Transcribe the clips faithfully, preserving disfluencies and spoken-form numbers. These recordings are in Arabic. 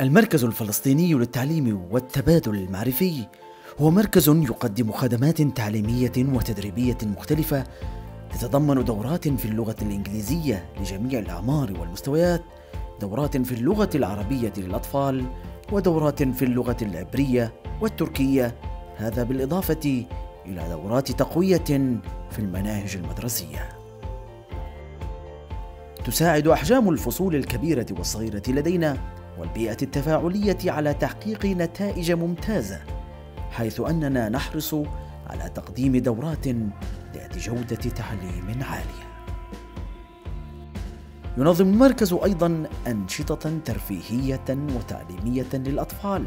المركز الفلسطيني للتعليم والتبادل المعرفي هو مركز يقدم خدمات تعليمية وتدريبية مختلفة تتضمن دورات في اللغة الإنجليزية لجميع الأعمار والمستويات، دورات في اللغة العربية للأطفال، ودورات في اللغة العبرية والتركية، هذا بالإضافة إلى دورات تقوية في المناهج المدرسية. تساعد أحجام الفصول الكبيرة والصغيرة لدينا والبيئة التفاعلية على تحقيق نتائج ممتازة، حيث أننا نحرص على تقديم دورات ذات جودة تعليم عالية. ينظم المركز أيضاً أنشطة ترفيهية وتعليمية للأطفال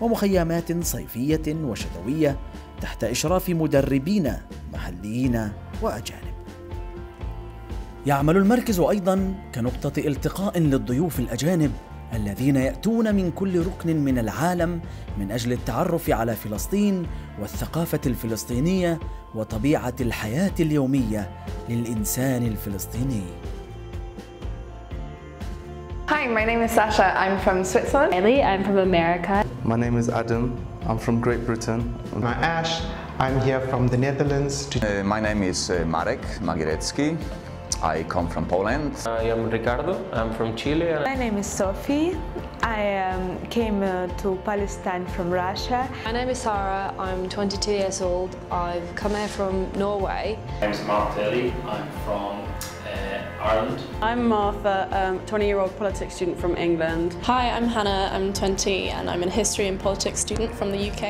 ومخيمات صيفية وشتوية تحت إشراف مدربين محليين وأجانب. يعمل المركز أيضاً كنقطة التقاء للضيوف الأجانب الذين يأتون من كل ركن من العالم من أجل التعرف على فلسطين والثقافة الفلسطينية وطبيعة الحياة اليومية للإنسان الفلسطيني. Hi, my name is Sasha. I'm from Switzerland. Ellie, I'm from America. My name is Adam. I'm from Great Britain. I'm Ash. I'm here from the Netherlands. Uh, my name is uh, Marek Magierewski. I come from Poland. I am Ricardo. I'm from Chile. My name is Sophie. I um, came uh, to Palestine from Russia. My name is Sarah. I'm twenty-two years old. I've come here from Norway. My name is Mark Daly. I'm from Ireland. I'm Martha, a twenty-year-old politics student from England. Hi, I'm Hannah, I'm twenty and I'm a history and politics student from the U K.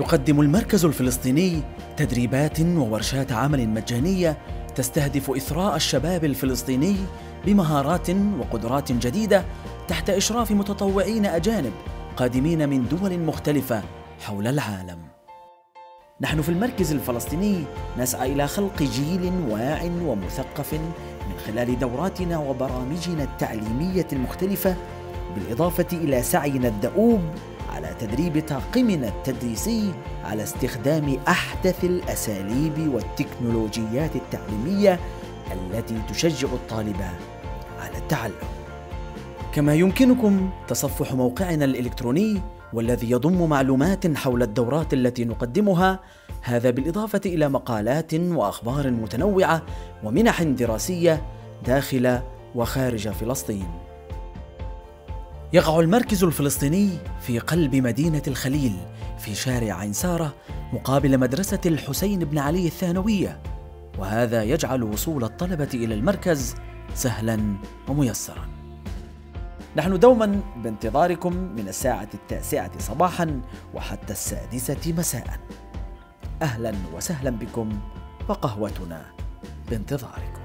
يقدم المركز الفلسطيني تدريبات وورشات عمل مجانية تستهدف إثراء الشباب الفلسطيني بمهارات وقدرات جديدة تحت إشراف متطوعين أجانب قادمين من دول مختلفة حول العالم. نحن في المركز الفلسطيني نسعى إلى خلق جيل واعٍ ومثقف من خلال دوراتنا وبرامجنا التعليمية المختلفة، بالإضافة إلى سعينا الدؤوب على تدريب طاقمنا التدريسي على استخدام أحدث الأساليب والتكنولوجيات التعليمية التي تشجع الطالب على التعلم. كما يمكنكم تصفح موقعنا الإلكتروني والذي يضم معلومات حول الدورات التي نقدمها، هذا بالإضافة إلى مقالات وأخبار متنوعة ومنح دراسية داخل وخارج فلسطين. يقع المركز الفلسطيني في قلب مدينة الخليل في شارع عين سارة مقابل مدرسة الحسين بن علي الثانوية، وهذا يجعل وصول الطلبة إلى المركز سهلاً وميسراً. نحن دوماً بانتظاركم من الساعة التاسعة صباحاً وحتى السادسة مساءً. أهلاً وسهلاً بكم، وقهوتنا بانتظاركم.